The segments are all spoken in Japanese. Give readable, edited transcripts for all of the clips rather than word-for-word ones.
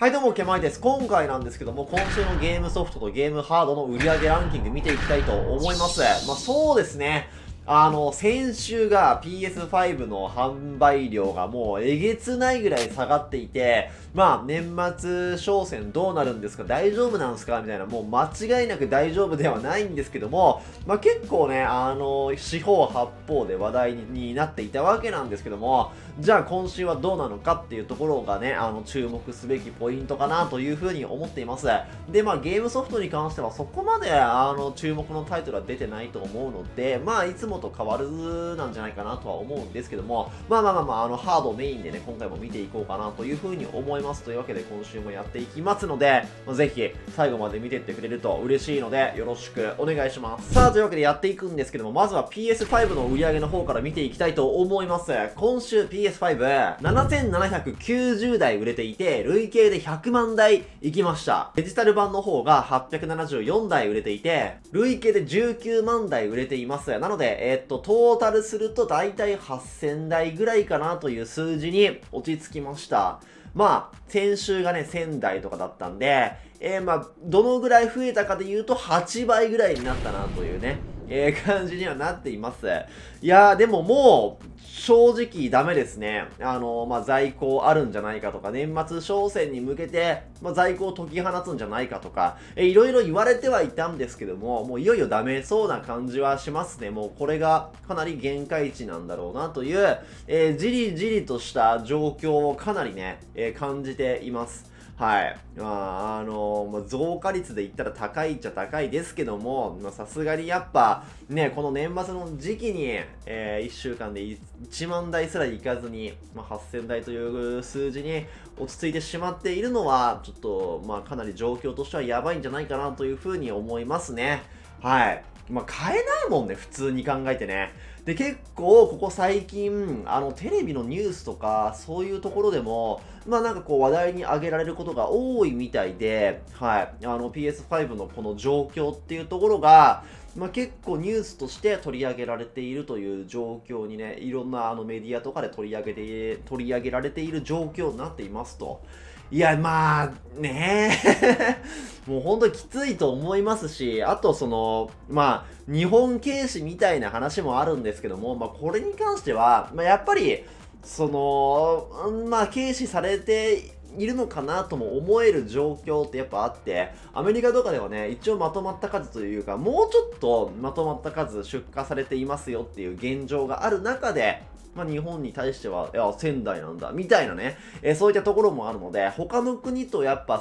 はいどうも、けまいです。今回なんですけども、今週のゲームソフトとゲームハードの売り上げランキング見ていきたいと思います。まあそうですね。先週が PS5 の販売量がもうえげつないぐらい下がっていて、まあ年末商戦どうなるんですか、大丈夫なんですかみたいな、もう間違いなく大丈夫ではないんですけども、まあ結構ね、四方八方で話題になっていたわけなんですけども、じゃあ今週はどうなのかっていうところがね、注目すべきポイントかなというふうに思っています。で、まあゲームソフトに関してはそこまで注目のタイトルは出てないと思うので、まあいつもと変わるなんじゃないかなとは思うんですけども、ハードメインでね、今回も見ていこうかなというふうに思います。というわけで今週もやっていきますので、ぜひ最後まで見てってくれると嬉しいのでよろしくお願いします。さあ、というわけでやっていくんですけども、まずは PS5 の売り上げの方から見ていきたいと思います。今週 PS57790 台売れていて、累計で100万台いきました。デジタル版の方が874台売れていて、累計で19万台売れています。なのでトータルすると大体8000台ぐらいかなという数字に落ち着きました。まあ、先週がね、1000台とかだったんで、まあ、どのぐらい増えたかで言うと8倍ぐらいになったなというね、感じにはなっています。いやー、でももう、正直ダメですね。まあ、在庫あるんじゃないかとか、年末商戦に向けて、まあ、在庫を解き放つんじゃないかとか、いろいろ言われてはいたんですけども、もういよいよダメそうな感じはしますね。もうこれがかなり限界値なんだろうなという、じりじりとした状況をかなりね、感じています。はい。まあ、増加率で言ったら高いっちゃ高いですけども、さすがにやっぱ、ね、この年末の時期に、1週間で1万台すらいかずに、まあ、8000台という数字に落ち着いてしまっているのは、ちょっと、まあ、かなり状況としてはやばいんじゃないかなというふうに思いますね。はい。まあ、買えないもんね、普通に考えてね。で、結構、ここ最近、テレビのニュースとか、そういうところでも、まあなんかこう話題に挙げられることが多いみたいで、はい。PS5 のこの状況っていうところが、まあ結構ニュースとして取り上げられているという状況にね、いろんなメディアとかで取り上げられている状況になっていますと。いや、まあ、ねもうほんときついと思いますし、あとまあ、日本軽視みたいな話もあるんですけども、まあこれに関しては、まあやっぱり、まあ軽視されているのかなとも思える状況ってやっぱあって、アメリカとかではね、一応まとまった数というか、もうちょっとまとまった数出荷されていますよっていう現状がある中で、まあ日本に対しては、いや、仙台なんだ、みたいなね、そういったところもあるので、他の国とやっぱ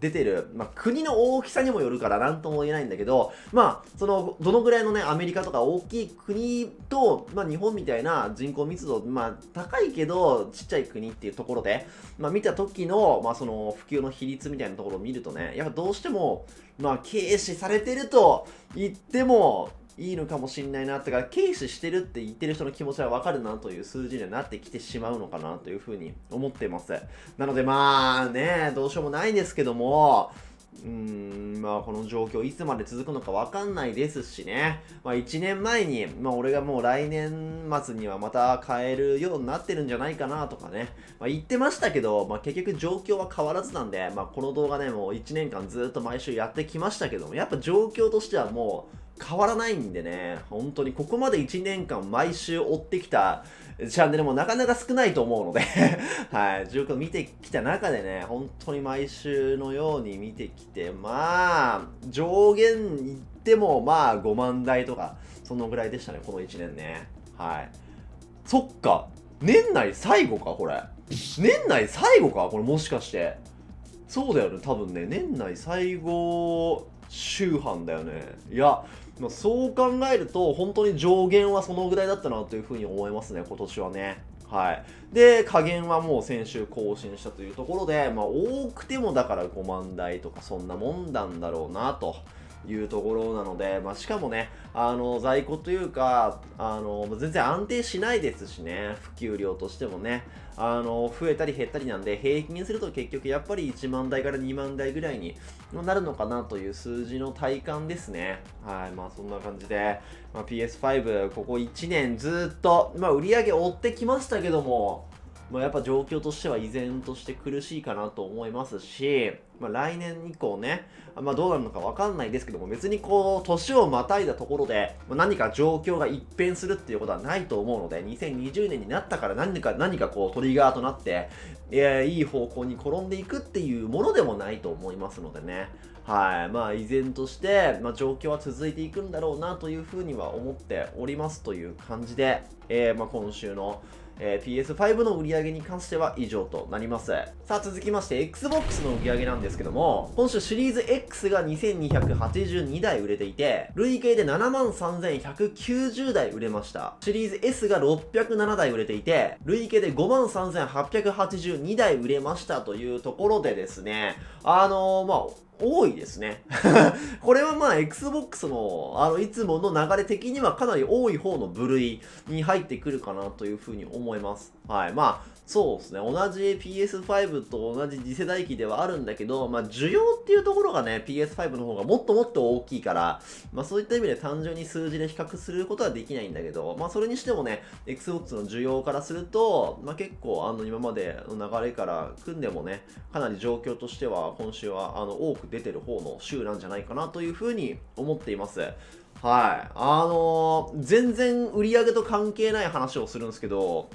出てる、まあ国の大きさにもよるからなんとも言えないんだけど、まあ、どのぐらいのね、アメリカとか大きい国と、まあ日本みたいな人口密度、まあ高いけど、ちっちゃい国っていうところで、まあ見た時の、まあ普及の比率みたいなところを見るとね、やっぱどうしても、まあ軽視されてると言っても、いいのかもしんないなとか、軽視してるって言ってる人の気持ちはわかるなという数字にはなってきてしまうのかなというふうに思ってます。なのでまあね、どうしようもないですけども、まあこの状況いつまで続くのかわかんないですしね。まあ1年前に、まあ俺がもう来年末にはまた買えるようになってるんじゃないかなとかね。まあ言ってましたけど、まあ結局状況は変わらずなんで、まあこの動画ね、もう1年間ずっと毎週やってきましたけども、やっぱ状況としてはもう、変わらないんでね、本当にここまで1年間毎週追ってきたチャンネルもなかなか少ないと思うので、はい、状況見てきた中でね、本当に毎週のように見てきて、まあ、上限言ってもまあ5万台とか、そのぐらいでしたね、この1年ね。はい。そっか、年内最後か、これ。年内最後か、これもしかして。そうだよね、多分ね、年内最後、週販だよね。いや、まあ、そう考えると本当に上限はそのぐらいだったなというふうに思いますね、今年はね。はい。で、下限はもう先週更新したというところで、まあ多くてもだから5万台とかそんなもんなんだろうなというところなので、まあしかもね、在庫というか、全然安定しないですしね、普及量としてもね、増えたり減ったりなんで、平均すると結局やっぱり1万台から2万台ぐらいになるのかなという数字の体感ですね。はい、まあそんな感じで、まあ、PS5、ここ1年ずっと、まあ売り上げ追ってきましたけども、まあ、やっぱ状況としては依然として苦しいかなと思いますし、まあ、来年以降ね、まあ、どうなるのかわかんないですけども、別にこう年をまたいだところで何か状況が一変するっていうことはないと思うので、2020年になったから何かこうトリガーとなって、いい方向に転んでいくっていうものでもないと思いますのでね。はい、まあ依然として、まあ、状況は続いていくんだろうなというふうには思っておりますという感じで、まあ、今週のPS5 の売り上げに関しては以上となります。さあ続きまして Xbox の売り上げなんですけども、今週シリーズ X が2282台売れていて、累計で 73,190 台売れました。シリーズ S が607台売れていて、累計で 53,882 台売れましたというところでですね、まあ、多いですね。これはまあ Xbox のいつもの流れ的にはかなり多い方の部類に入ってくるかなというふうに思います。はい。まあそうですね。同じ PS5 と同じ次世代機ではあるんだけど、まあ需要っていうところがね、PS5 の方がもっともっと大きいから、まあそういった意味で単純に数字で比較することはできないんだけど、まあそれにしてもね、Xbox の需要からすると、まあ結構今までの流れから組んでもね、かなり状況としては今週は多く出てる方の週なんじゃないかなというふうに思っています。はい。全然売り上げと関係ない話をするんですけど、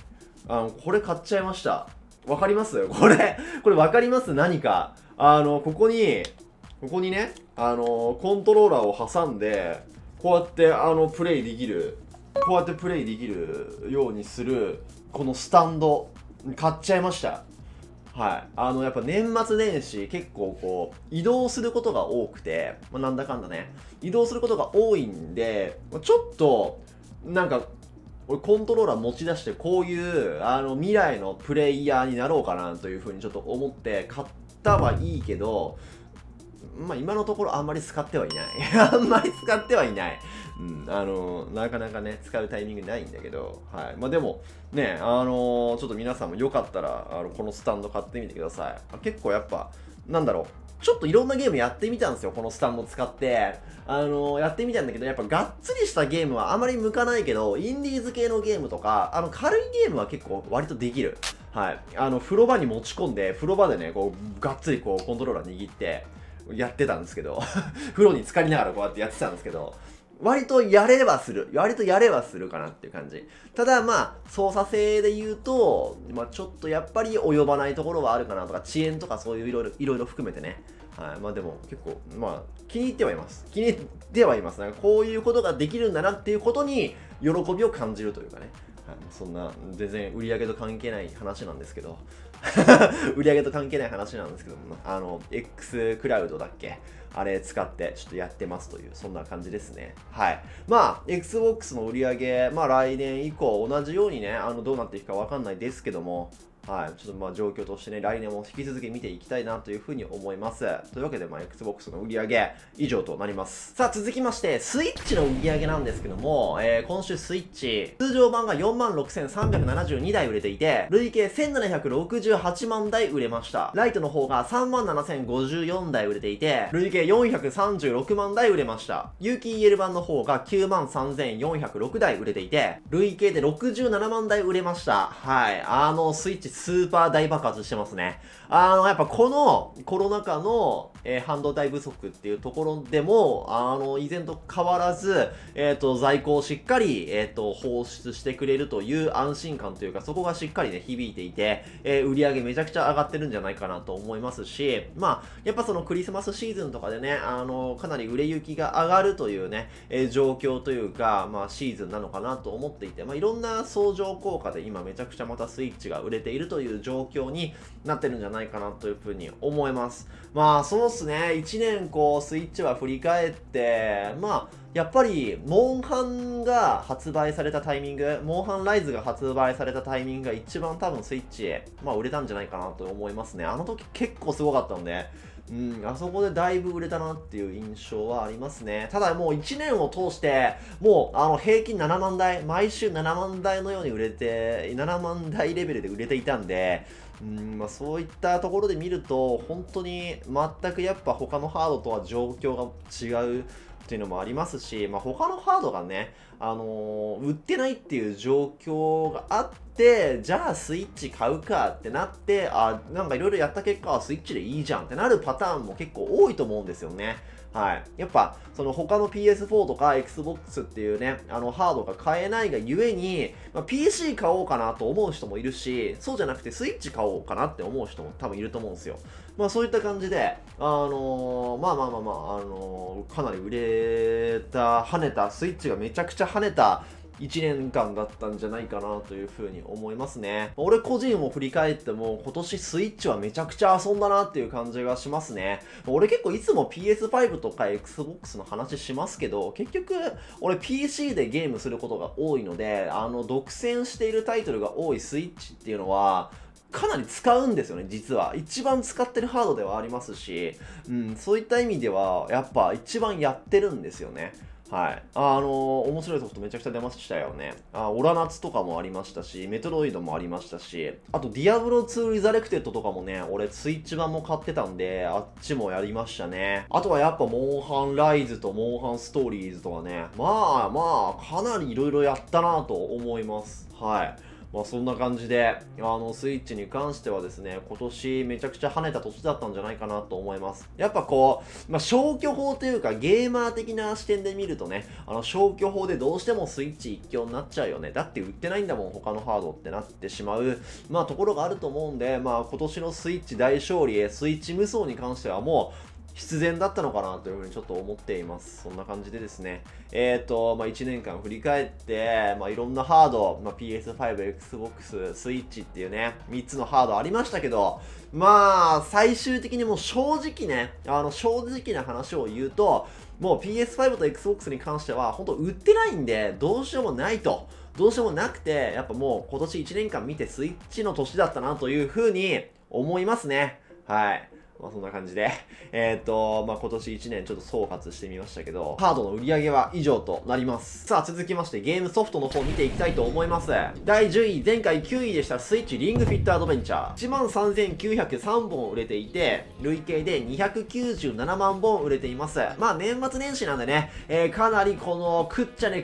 これ買っちゃいました。わかります?これわかります?何か。ここにね、コントローラーを挟んで、こうやってプレイできる、こうやってプレイできるようにする、このスタンド、買っちゃいました。はい、やっぱ年末年始結構こう移動することが多くて、まあ、なんだかんだね移動することが多いんで、ちょっとなんか俺コントローラー持ち出してこういう未来のプレイヤーになろうかなというふうにちょっと思って買ったはいいけど、まあ今のところあんまり使ってはいない。うん、なかなかね、使うタイミングないんだけど、はい。まあでも、ね、ちょっと皆さんもよかったら、このスタンド買ってみてください。結構やっぱ、なんだろう、ちょっといろんなゲームやってみたんですよ、このスタンド使って。やってみたんだけど、やっぱがっつりしたゲームはあまり向かないけど、インディーズ系のゲームとか、軽いゲームは結構割とできる。はい。風呂場に持ち込んで、風呂場でね、こう、がっつりこう、コントローラー握って、やってたんですけど風呂に浸かりながらこうやってやってたんですけど、割とやればするかなっていう感じ。ただまあ操作性で言うと、まあ、ちょっとやっぱり及ばないところはあるかなとか、遅延とかそういういろいろ含めてね。はい、まあでも結構まあ気に入ってはいます。なんかこういうことができるんだなっていうことに喜びを感じるというかね。はい、そんな全然売り上げと関係ない話なんですけどX クラウドだっけ、あれ使ってちょっとやってますという、そんな感じですね。はい。まあ、Xbox の売り上げ、まあ来年以降同じようにね、どうなっていくかわかんないですけども、はい。ちょっとまあ状況としてね、来年も引き続き見ていきたいなというふうに思います。というわけで、まあ Xbox の売り上げ以上となります。さあ続きまして、スイッチの売り上げなんですけども、今週スイッチ、通常版が 46,372 台売れていて、累計1768万台売れました。ライトの方が 37,054 台売れていて、累計436万台売れました。有機 EL 版の方が 93,406 台売れていて、累計で67万台売れました。はい。スイッチスーパー大爆発してますね。やっぱこのコロナ禍の、半導体不足っていうところでも、依然と変わらず、在庫をしっかり、放出してくれるという安心感というか、そこがしっかりね、響いていて、売り上げめちゃくちゃ上がってるんじゃないかなと思いますし、まあ、やっぱそのクリスマスシーズンとかでね、かなり売れ行きが上がるというね、状況というか、まあ、シーズンなのかなと思っていて、まあ、いろんな相乗効果で今めちゃくちゃまたスイッチが売れているという状況になってるんじゃないかなというふうに思います。まあそうっすね、1年こうスイッチは振り返って、まあやっぱりモンハンが発売されたタイミング、モンハンライズが発売されたタイミングが一番多分スイッチ、まあ売れたんじゃないかなと思いますね。あの時結構すごかったので、うん、あそこでだいぶ売れたなっていう印象はありますね。ただもう1年を通して、もう平均7万台、毎週7万台のように売れて、7万台レベルで売れていたんで、うん、まあそういったところで見ると、本当に全くやっぱ他のハードとは状況が違うっていうのもありますし、まあ、他のハードがね、売ってないっていう状況があって、じゃあスイッチ買うかってなって、あ、なんかいろいろやった結果はスイッチでいいじゃんってなるパターンも結構多いと思うんですよね。はい、やっぱその他の PS4 とか Xbox っていうね、ハードが買えないがゆえに、まあ、PC 買おうかなと思う人もいるし、そうじゃなくてスイッチ買おうかなって思う人も多分いると思うんですよ。まあそういった感じで、かなり売れた、跳ねた、スイッチがめちゃくちゃ跳ねた1年間だったんじゃないかなというふうに思いますね。俺個人を振り返っても今年スイッチはめちゃくちゃ遊んだなっていう感じがしますね。俺結構いつも PS5 とか Xbox の話しますけど、結局俺 PC でゲームすることが多いので、独占しているタイトルが多いスイッチっていうのはかなり使うんですよね、実は。一番使ってるハードではありますし、うん、そういった意味ではやっぱ一番やってるんですよね。はい、面白いソフトめちゃくちゃ出ましたよね。オラナツとかもありましたし、メトロイドもありましたし、あとディアブロ2リザレクテッドとかもね、俺スイッチ版も買ってたんで、あっちもやりましたね。あとはやっぱモンハンライズとモンハンストーリーズとかね、まあまあかなり色々やったなと思います。はい。まあそんな感じで、スイッチに関してはですね、今年めちゃくちゃ跳ねた年だったんじゃないかなと思います。やっぱこう、まあ消去法というかゲーマー的な視点で見るとね、消去法でどうしてもスイッチ一強になっちゃうよね。だって売ってないんだもん、他のハードってなってしまう、まあところがあると思うんで、まあ今年のスイッチ大勝利へ、スイッチ無双に関してはもう、必然だったのかなというふうにちょっと思っています。そんな感じでですね。まあ、1年間振り返って、まあ、いろんなハード、まあ、PS5、Xbox、Switch っていうね、3つのハードありましたけど、まあ、最終的にもう正直ね、正直な話を言うと、もう PS5 と Xbox に関しては、本当売ってないんで、どうしようもないと。どうしようもなくて、やっぱもう今年1年間見てスイッチの年だったなというふうに思いますね。はい。まあそんな感じで、まあ今年1年ちょっと総括してみましたけど、ハードの売り上げは以上となります。さあ続きましてゲームソフトの方見ていきたいと思います。第10位、前回9位でしたスイッチリングフィットアドベンチャー。13,903 本売れていて、累計で297万本売れています。まあ年末年始なんでね、かなりこのくっちゃね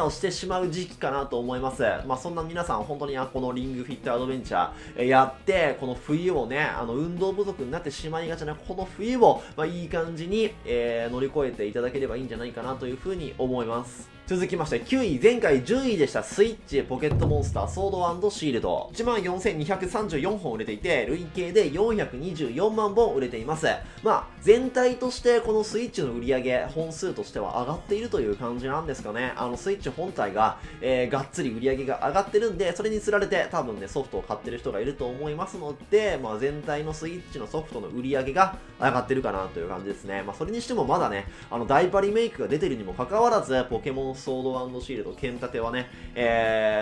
をしてしまう時期かなと思います。まあそんな皆さん本当にこのリングフィットアドベンチャーやって、この冬をね、運動不足になってしまうがちなこの冬を、まあ、いい感じに、乗り越えていただければいいんじゃないかなというふうに思います。続きまして9位、前回10位でしたスイッチポケットモンスターソード&シールド。 14,234 本売れていて、累計で424万本売れています。まあ全体としてこのスイッチの売り上げ本数としては上がっているという感じなんですかね。スイッチ本体が、がっつり売り上げが上がってるんで、それにつられて多分ねソフトを買ってる人がいると思いますので、まあ全体のスイッチのソフトの売り上げが上がってるかなという感じですね。まあそれにしてもまだね、ダイパリメイクが出てるにもかかわらず、ポケモンソード&シールド剣盾はね、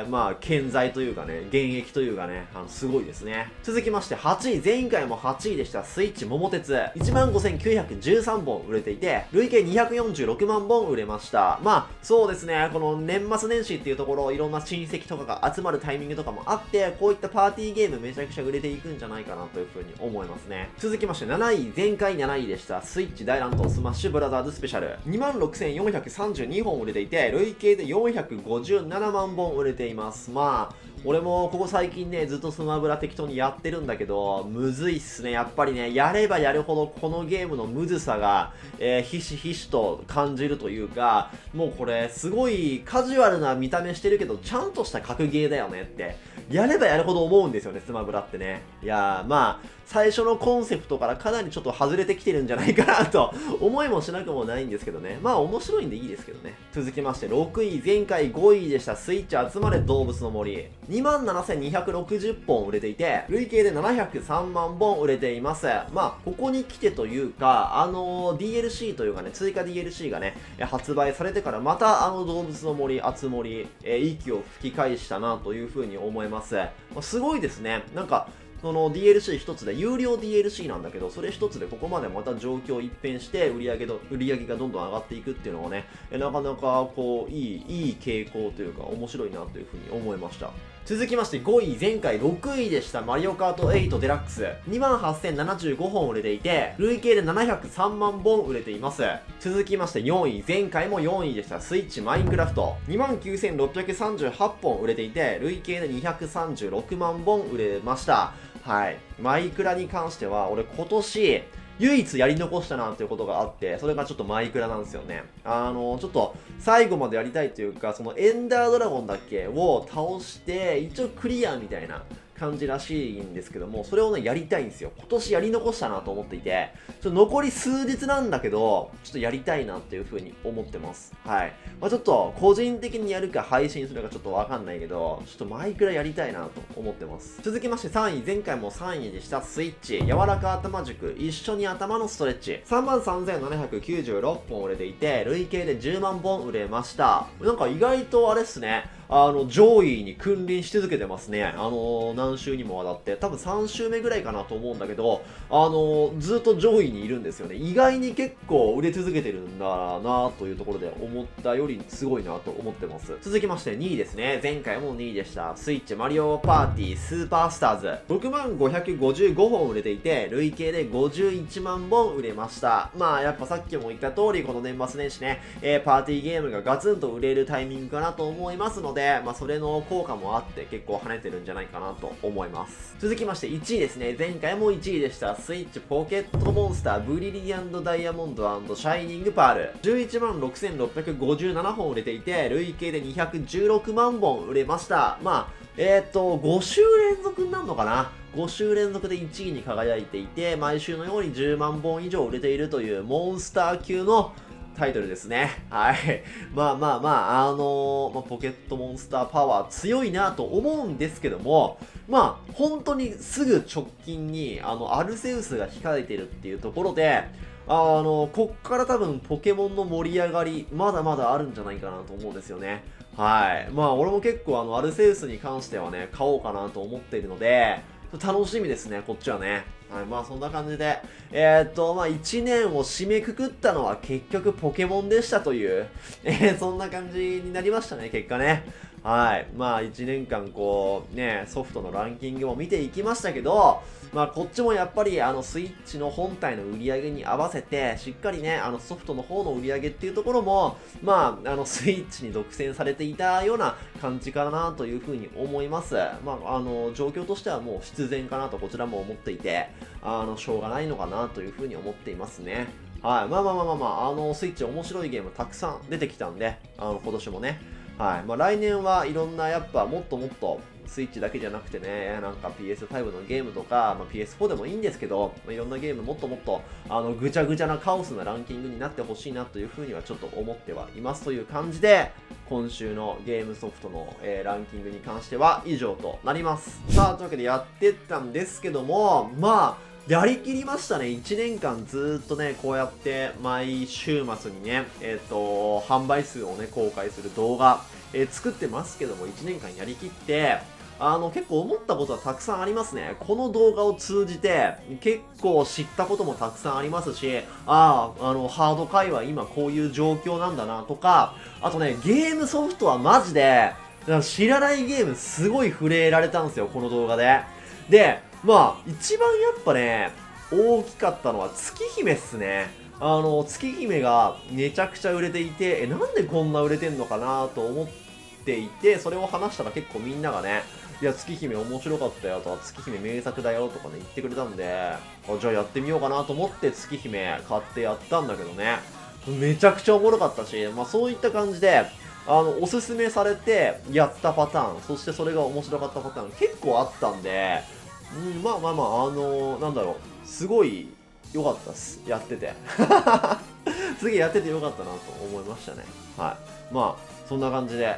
まあ健在というかね、現役というかね、すごいですね。続きまして8位、前回も8位でしたスイッチ桃鉄。 15,913 本売れていて、累計246万本売れました。まあそうですね、この年末年始っていうところ、いろんな親戚とかが集まるタイミングとかもあって、こういったパーティーゲームめちゃくちゃ売れていくんじゃないかなというふうに思いますね。続きまして7位、前回7位でしたスイッチ大乱闘スマッシュブラザーズスペシャル。 26,432 本売れていて、累計で457万本売れています。まあ俺もここ最近ね、ずっとスマブラ適当にやってるんだけど、むずいっすね。やっぱりね、やればやるほどこのゲームのむずさが、ひしひしと感じるというか、もうこれすごいカジュアルな見た目してるけど、ちゃんとした格ゲーだよねってやればやるほど思うんですよね、スマブラってね。いやー、まあ最初のコンセプトからかなりちょっと外れてきてるんじゃないかなと思いもしなくもないんですけどね。まあ面白いんでいいですけどね。続きまして6位、前回5位でしたスイッチ集まれ動物の森。 27,260 本売れていて、累計で703万本売れています。まあここに来てというか、DLC というかね、追加 DLC がね発売されてから、また動物の森あつ森、息を吹き返したなというふうに思います。すごいですね。なんかその DLC 一つで、有料 DLC なんだけど、それ一つでここまでまた状況一変して、売り上げがどんどん上がっていくっていうのがね、なかなかこういい傾向というか面白いなというふうに思いました。続きまして5位、前回6位でしたマリオカート8デラックス、 28,075 本売れていて、累計で703万本売れています。続きまして4位、前回も4位でしたスイッチマインクラフト、 29,638 本売れていて、累計で236万本売れました。はい、マイクラに関しては俺今年唯一やり残したなということがあって、それがちょっとマイクラなんですよね。ちょっと最後までやりたいというか、そのエンダードラゴンだっけを倒して、一応クリアみたいな感じらしいんですけども、それをね、やりたいんですよ。今年やり残したなと思っていて、ちょっと残り数日なんだけど、ちょっとやりたいなっていう風に思ってます。はい。まあ、ちょっと個人的にやるか配信するかちょっとわかんないけど、ちょっとマイクラやりたいなと思ってます。続きまして3位、前回も3位でしたスイッチ、柔らか頭塾、一緒に頭のストレッチ、33,796 本売れていて、累計で10万本売れました。なんか意外とあれっすね。上位に君臨し続けてますね。何週にもわたって、多分3週目ぐらいかなと思うんだけど、ずっと上位にいるんですよね。意外に結構売れ続けてるんだなというところで、思ったよりすごいなと思ってます。続きまして2位ですね。前回も2位でした。スイッチマリオパーティースーパースターズ。65,555 本売れていて、累計で51万本売れました。まあ、やっぱさっきも言った通り、この年末年始ね、パーティーゲームがガツンと売れるタイミングかなと思いますので、まあ、それの効果もあって結構跳ねてるんじゃないかなと思います。続きまして1位ですね。前回も1位でしたスイッチポケットモンスターブリリアントダイヤモンド&シャイニングパール、 116,657 本売れていて、累計で216万本売れました。まあ5週連続になるのかな。5週連続で1位に輝いていて、毎週のように10万本以上売れているというモンスター級のタイトルですね。はい。まあまあまあ、ポケットモンスターパワー強いなと思うんですけども、まあ、本当にすぐ直近に、アルセウスが控えてるっていうところで、こっから多分ポケモンの盛り上がり、まだまだあるんじゃないかなと思うんですよね。はい。まあ、俺も結構アルセウスに関してはね、買おうかなと思っているので、楽しみですね、こっちはね。はい、まあそんな感じで。まあ1年を締めくくったのは結局ポケモンでしたという、そんな感じになりましたね、結果ね。はい。まあ1年間こう、ね、ソフトのランキングも見ていきましたけど、まあこっちもやっぱりスイッチの本体の売り上げに合わせて、しっかりね、ソフトの方の売り上げっていうところも、まあスイッチに独占されていたような感じかなというふうに思います。まあ状況としてはもう必然かなとこちらも思っていて、しょうがないのかなというふうに思っていますね。はい。まあまあまあまあまあ、スイッチ面白いゲームたくさん出てきたんで、今年もね。はい。まあ来年はいろんなやっぱもっともっとスイッチだけじゃなくてね、なんか PS5 のゲームとか、まあ、PS4 でもいいんですけど、まあ、いろんなゲームもっともっとぐちゃぐちゃなカオスなランキングになってほしいなというふうにはちょっと思ってはいますという感じで、今週のゲームソフトの、ランキングに関しては以上となります。さあ、というわけでやってったんですけども、まあ、やりきりましたね。1年間ずっとね、こうやって毎週末にね、販売数をね、公開する動画、作ってますけども、1年間やりきって、結構思ったことはたくさんありますね。この動画を通じて、結構知ったこともたくさんありますし、ハード界は今こういう状況なんだなとか、あとね、ゲームソフトはマジで、知らないゲームすごい触れられたんですよ、この動画で。で、まあ、一番やっぱね、大きかったのは月姫っすね。月姫がめちゃくちゃ売れていて、なんでこんな売れてんのかなと思っていて、それを話したら結構みんながね、いや、月姫面白かったよとか、月姫名作だよとかね、言ってくれたんで、じゃあやってみようかなと思って月姫買ってやったんだけどね、めちゃくちゃおもろかったし、まあそういった感じで、おすすめされてやったパターン、そしてそれが面白かったパターン結構あったんで、うん、まあまあまあ、なんだろう、すごい良かったっす、やってて。すげえやってて良かったなと思いましたね。はい。まあ、そんな感じで、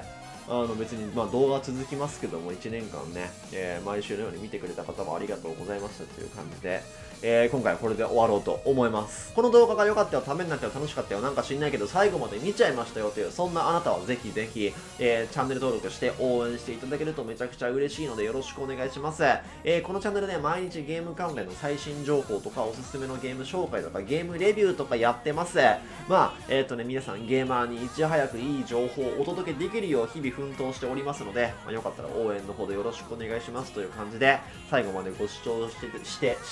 別に、まあ動画続きますけども、1年間ね、毎週のように見てくれた方もありがとうございましたという感じで、今回はこれで終わろうと思います。この動画が良かったよ、ためになったよ、楽しかったよ、なんか知んないけど最後まで見ちゃいましたよという、そんなあなたはぜひぜひ、チャンネル登録して応援していただけるとめちゃくちゃ嬉しいのでよろしくお願いします。このチャンネルで毎日ゲーム関連の最新情報とかおすすめのゲーム紹介とかゲームレビューとかやってます。まあ、皆さんゲーマーにいち早くいい情報をお届けできるよう日々奮闘しておりますので、まあ、よかったら応援のほどよろしくお願いしますという感じで、最後までご視聴し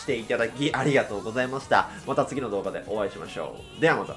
ていただきありがとうございました。また次の動画でお会いしましょう。ではまた。